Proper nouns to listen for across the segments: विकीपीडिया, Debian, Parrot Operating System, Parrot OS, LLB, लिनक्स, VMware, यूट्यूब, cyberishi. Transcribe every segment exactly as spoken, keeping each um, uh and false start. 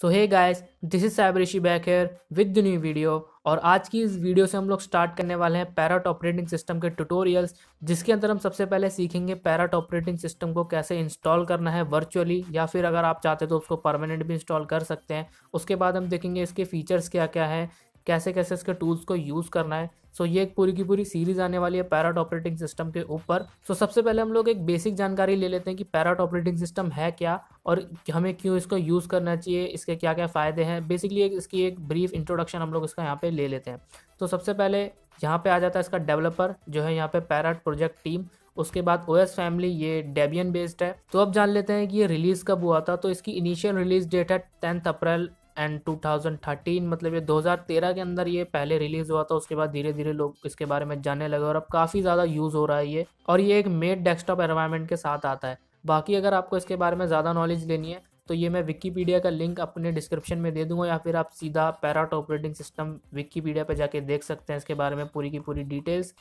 So hey guys, this is cyber Rishi back here with new video. और आज की इस वीडियो से हम लोग स्टार्ट करने वाले हैं पैरट ऑपरेटिंग सिस्टम के ट्यूटोरियल्स, जिसके अंदर हम सबसे पहले सीखेंगे पैरट ऑपरेटिंग सिस्टम को कैसे इंस्टॉल करना है वर्चुअली, या फिर अगर आप चाहते तो उसको परमानेंट भी इंस्टॉल कर सकते हैं। उसके बाद हम देखेंगे इसके फीचर्स क्या क्या है, कैसे कैसे इसके टूल्स को यूज़ करना है। सो so, ये एक पूरी की पूरी सीरीज़ आने वाली है पैरट ऑपरेटिंग सिस्टम के ऊपर। सो so, सबसे पहले हम लोग एक बेसिक जानकारी ले लेते हैं कि पैरट ऑपरेटिंग सिस्टम है क्या और हमें क्यों इसको यूज़ करना चाहिए, इसके क्या क्या फ़ायदे हैं। बेसिकली इसकी एक ब्रीफ इंट्रोडक्शन हम लोग इसका यहाँ पे ले लेते हैं। तो सबसे पहले यहाँ पे आ जाता है इसका डेवलपर, जो है यहाँ पे पैरट प्रोजेक्ट टीम। उसके बाद ओएस फैमिली, ये डेबियन बेस्ड है। तो अब जान लेते हैं कि ये रिलीज़ कब हुआ था। तो इसकी इनिशियल रिलीज़ डेट है tenth April and two thousand thirteen, मतलब ये दो हज़ार तेरह के अंदर ये पहले रिलीज़ हुआ था। उसके बाद धीरे धीरे लोग इसके बारे में जानने लगे और अब काफ़ी ज़्यादा यूज़ हो रहा है ये। और ये एक मेड डेस्कटॉप एनवायरनमेंट के साथ आता है। बाकी अगर आपको इसके बारे में ज़्यादा नॉलेज लेनी है तो ये मैं विकीपीडिया का लिंक अपने डिस्क्रिप्शन में दे दूंगा, या फिर आप सीधा पैरट ऑपरेटिंग सिस्टम विकीपीडिया पर जाके देख सकते हैं इसके बारे में पूरी की पूरी डिटेल्स।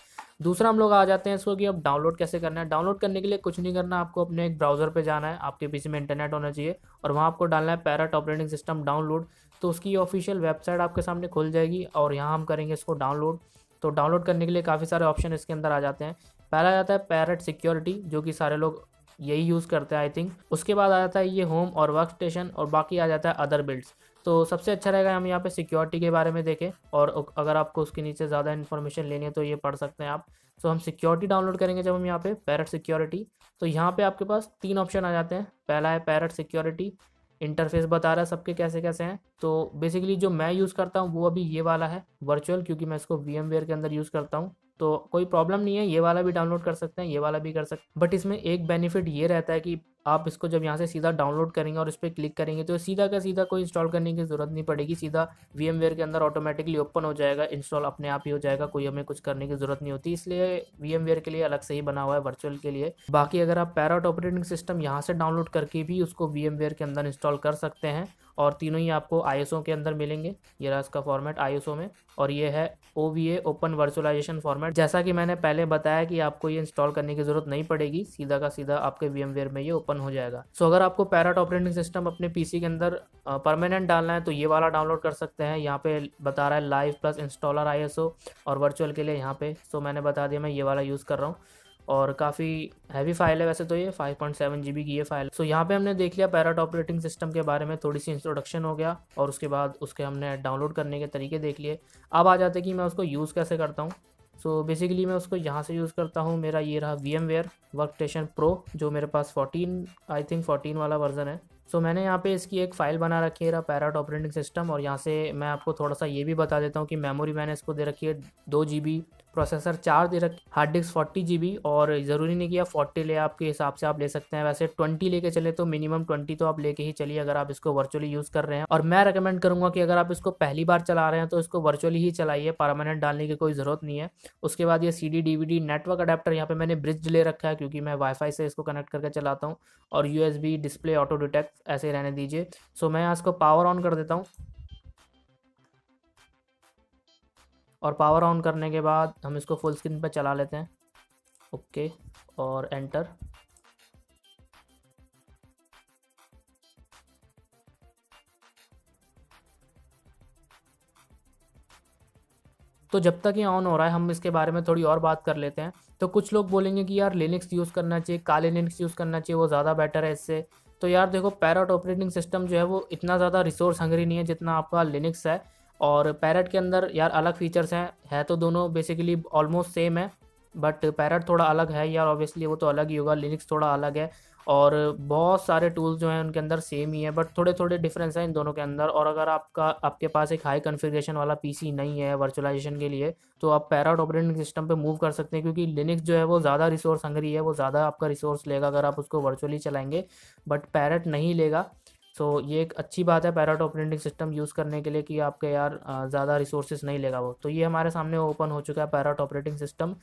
दूसरा हम लोग आ जाते हैं इसको कि अब डाउनलोड कैसे करना है। डाउनलोड करने के लिए कुछ नहीं करना, आपको अपने एक ब्राउज़र पे जाना है, आपके पीसी में इंटरनेट होना चाहिए और वहाँ आपको डालना है पैरट ऑपरेटिंग सिस्टम डाउनलोड। तो उसकी ऑफिशियल वेबसाइट आपके सामने खुल जाएगी और यहाँ हम करेंगे इसको डाउनलोड। तो डाउनलोड करने के लिए काफ़ी सारे ऑप्शन इसके अंदर आ जाते हैं। पहला जाता है पैरट सिक्योरिटी, जो कि सारे लोग यही यूज़ करते हैं आई थिंक। उसके बाद आ जाता है ये होम और वर्क स्टेशन, और बाकी आ जाता है अदर बिल्ड्स। तो सबसे अच्छा रहेगा हम यहाँ पे सिक्योरिटी के बारे में देखें, और अगर आपको उसके नीचे ज़्यादा इन्फॉर्मेशन लेनी है तो ये पढ़ सकते हैं आप। तो हम सिक्योरिटी डाउनलोड करेंगे जब हम यहाँ पे पैरट सिक्योरिटी। तो यहाँ पे आपके पास तीन ऑप्शन आ जाते हैं। पहला है पैरट सिक्योरिटी, इंटरफेस बता रहा है सबके कैसे कैसे हैं। तो बेसिकली जो मैं यूज़ करता हूँ वो अभी ये वाला है वर्चुअल, क्योंकि मैं इसको वीएमवेयर के अंदर यूज़ करता हूँ। तो कोई प्रॉब्लम नहीं है, ये वाला भी डाउनलोड कर सकते हैं, ये वाला भी कर सकते हैं। बट इसमें एक बेनिफिट ये रहता है कि आप इसको जब यहाँ से सीधा डाउनलोड करेंगे और इस पर क्लिक करेंगे तो सीधा का सीधा कोई इंस्टॉल करने की ज़रूरत नहीं पड़ेगी। सीधा वीएमवेयर के अंदर ऑटोमेटिकली ओपन हो जाएगा, इंस्टॉल अपने आप ही हो जाएगा, कोई हमें कुछ करने की ज़रूरत नहीं होती। इसलिए वीएमवेयर के लिए अलग से ही बना हुआ है वर्चुअल के लिए। बाकी अगर आप पैरट ऑपरेटिंग सिस्टम यहाँ से डाउनलोड करके भी उसको वीएमवेयर के अंदर इंस्टॉल कर सकते हैं। और तीनों ही आपको आईएसओ के अंदर मिलेंगे। ये रहा इसका फॉर्मेट आईएसओ में, और ये है ओवीए ओपन वर्चुअलाइजेशन फॉर्मेट। जैसा कि मैंने पहले बताया कि आपको ये इंस्टॉल करने की ज़रूरत नहीं पड़ेगी, सीधा का सीधा आपके वीएमवेयर में ये ओपन हो जाएगा। सो so, अगर आपको पैरट ऑपरेटिंग सिस्टम अपने पीसी के अंदर परमानेंट डालना है तो ये वाला डाउनलोड कर सकते हैं। यहाँ पे बता रहा है लाइव प्लस इंस्टॉलर आईएसओ और वर्चुअल के लिए यहाँ पे। सो so, मैंने बता दिया मैं ये वाला यूज़ कर रहा हूँ और काफ़ी हैवी फाइल है वैसे तो, ये फाइव पॉइंट सेवन जीबी की ये फाइल। सो so, यहाँ पे हमने देख लिया पैरट ऑपरेटिंग सिस्टम के बारे में, थोड़ी सी इंट्रोडक्शन हो गया और उसके बाद उसके हमने डाउनलोड करने के तरीके देख लिए। अब आ जाते कि मैं उसको यूज़ कैसे करता हूँ। सो so, बेसिकली मैं उसको यहाँ से यूज़ करता हूँ। मेरा ये रहा वीएमवेयर वर्क स्टेशन प्रो, जो मेरे पास फोर्टीन आई थिंक फोर्टीन वाला वर्जन है। सो so, मैंने यहाँ पे इसकी एक फ़ाइल बना रखी है पैरट ऑपरेटिंग सिस्टम। और यहाँ से मैं आपको थोड़ा सा ये भी बता देता हूँ कि मेमोरी मैंने इसको दे रखी है दो जीबी, प्रोसेसर चार दे रख हार्ड डिस्क फोर्टी जीबी। और ज़रूरी नहीं कि आप फोर्टी ले, आपके हिसाब से आप ले सकते हैं। वैसे ट्वेंटी लेके चले तो मिनिमम ट्वेंटी तो आप लेके ही चलिए अगर आप इसको वर्चुअली यूज़ कर रहे हैं। और मैं रेकमेंड करूँगा कि अगर आप इसको पहली बार चला रहे हैं तो इसको वर्चुअली ही चलाइए, परमानेंट डालने की कोई ज़रूरत नहीं है। उसके बाद ये C D D V D network adapter यहाँ पर मैंने ब्रिज ले रखा है, क्योंकि मैं वाईफाई से इसको कनेक्ट करके चलाता हूँ। और U S B display auto detect ऐसे ही रहने दीजिए। सो मैं यहाँ इसको पावर ऑन कर देता हूँ, और पावर ऑन करने के बाद हम इसको फुल स्क्रीन पे चला लेते हैं। ओके और एंटर। तो जब तक ये ऑन हो रहा है हम इसके बारे में थोड़ी और बात कर लेते हैं। तो कुछ लोग बोलेंगे कि यार लिनक्स यूज़ करना चाहिए, काले लिनक्स यूज़ करना चाहिए, वो ज़्यादा बेटर है इससे। तो यार देखो, पैरट ऑपरेटिंग सिस्टम जो है वो इतना ज़्यादा रिसोर्स हंगरी नहीं है जितना आपका लिनक्स है। और पैरट के अंदर यार अलग फीचर्स हैं, है तो दोनों बेसिकली ऑलमोस्ट सेम है, बट पैरट थोड़ा अलग है यार, ऑब्वियसली वो तो अलग ही होगा। लिनक्स थोड़ा अलग है और बहुत सारे टूल्स जो हैं उनके अंदर सेम ही है, बट थोड़े थोड़े डिफरेंस हैं इन दोनों के अंदर। और अगर आपका आपके पास एक हाई कॉन्फ़िगरेशन वाला पीसी नहीं है वर्चुअलाइजेशन के लिए तो आप पैरट ऑपरेटिंग सिस्टम पे मूव कर सकते हैं, क्योंकि लिनक्स जो है वो ज़्यादा रिसोर्स हंगरी है, वो ज़्यादा आपका रिसोर्स लेगा अगर आप उसको वर्चुअली चलाएँगे, बट पैरट नहीं लेगा। तो ये एक अच्छी बात है पैरट ऑपरेटिंग सिस्टम यूज़ करने के लिए कि आपके यार ज़्यादा रिसोर्सेज नहीं लेगा वो। तो ये हमारे सामने ओपन हो चुका है पैरट ऑपरेटिंग सिस्टम,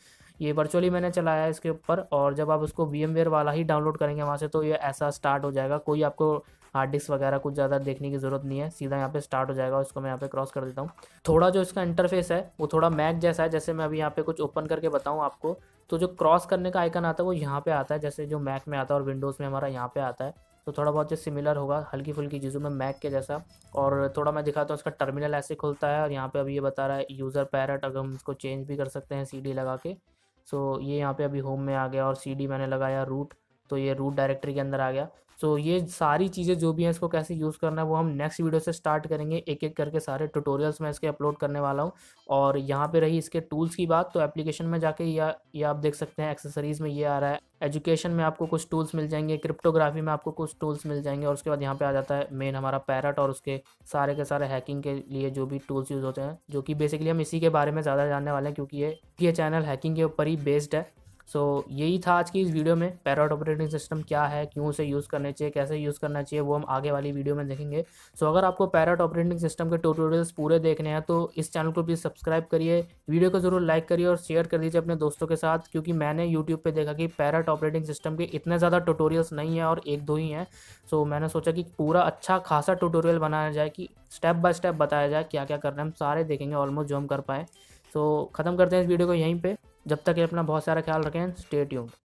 ये वर्चुअली मैंने चलाया है इसके ऊपर। और जब आप उसको वीएमवेयर वाला ही डाउनलोड करेंगे वहाँ से तो ये ऐसा स्टार्ट हो जाएगा, कोई आपको हार्ड डिस्क वगैरह कुछ ज़्यादा देखने की ज़रूरत नहीं है, सीधा यहाँ पे स्टार्ट हो जाएगा। इसको मैं यहाँ पे क्रॉस कर देता हूँ। थोड़ा जो इसका इंटरफेस है वो थोड़ा मैक जैसा है, जैसे मैं अभी यहाँ पे कुछ ओपन करके बताऊँ आपको तो जो क्रॉस करने का आइकन आता है वो यहाँ पर आता है, जैसे जो मैक में आता है और विंडोज़ में हमारा यहाँ पर आता है। तो थोड़ा बहुत ये सिमिलर होगा हल्की फुल्की चीज़ों में मैक के जैसा। और थोड़ा मैं दिखाता हूँ इसका टर्मिनल ऐसे खुलता है। और यहाँ पे अभी ये बता रहा है यूज़र पैरट, अगर हम इसको चेंज भी कर सकते हैं सीडी लगा के। सो ये यहाँ पे अभी होम में आ गया और सीडी मैंने लगाया रूट, तो ये रूट डायरेक्टरी के अंदर आ गया। सो ये सारी चीज़ें जो भी हैं इसको कैसे यूज़ करना है वो हम नेक्स्ट वीडियो से स्टार्ट करेंगे। एक एक करके सारे ट्यूटोरियल्स मैं इसके अपलोड करने वाला हूँ। और यहाँ पे रही इसके टूल्स की बात, तो एप्लीकेशन में जाके या ये आप देख सकते हैं एक्सेसरीज़ में ये आ रहा है, एजुकेशन में आपको कुछ टूल्स मिल जाएंगे, क्रिप्टोग्राफी में आपको कुछ टूल्स मिल जाएंगे। और उसके बाद यहाँ पर आ जाता है मेन हमारा पैरट और उसके सारे के सारे हैकिंग के लिए जो भी टूल्स यूज़ होते हैं, जो कि बेसिकली हम इसी के बारे में ज़्यादा जानने वाले हैं क्योंकि ये ये चैनल हैकिंग के ऊपर ही बेस्ड है। सो so, यही था आज की इस वीडियो में। पैरट ऑपरेटिंग सिस्टम क्या है, क्यों उसे यूज़ करना चाहिए, कैसे यूज़ करना चाहिए, वो हम आगे वाली वीडियो में देखेंगे। सो so, अगर आपको पैरट ऑपरेटिंग सिस्टम के ट्यूटोरियल्स पूरे देखने हैं तो इस चैनल को प्लीज़ सब्सक्राइब करिए, वीडियो को ज़रूर लाइक करिए और शेयर कर दीजिए अपने दोस्तों के साथ, क्योंकि मैंने यूट्यूब पर देखा कि पैरट ऑपरेटिंग सिस्टम के इतने ज़्यादा ट्यूटोरियल्स नहीं हैं और एक दो ही हैं। सो so, मैंने सोचा कि पूरा अच्छा खासा ट्यूटोरियल बनाया जाए, कि स्टेप बाय स्टेप बताया जाए क्या क्या करना है, हम सारे देखेंगे ऑलमोस्ट जो हम कर पाएँ। तो so, ख़त्म करते हैं इस वीडियो को यहीं पर। जब तक ये अपना बहुत सारा ख्याल रखें, स्टे ट्यून्ड।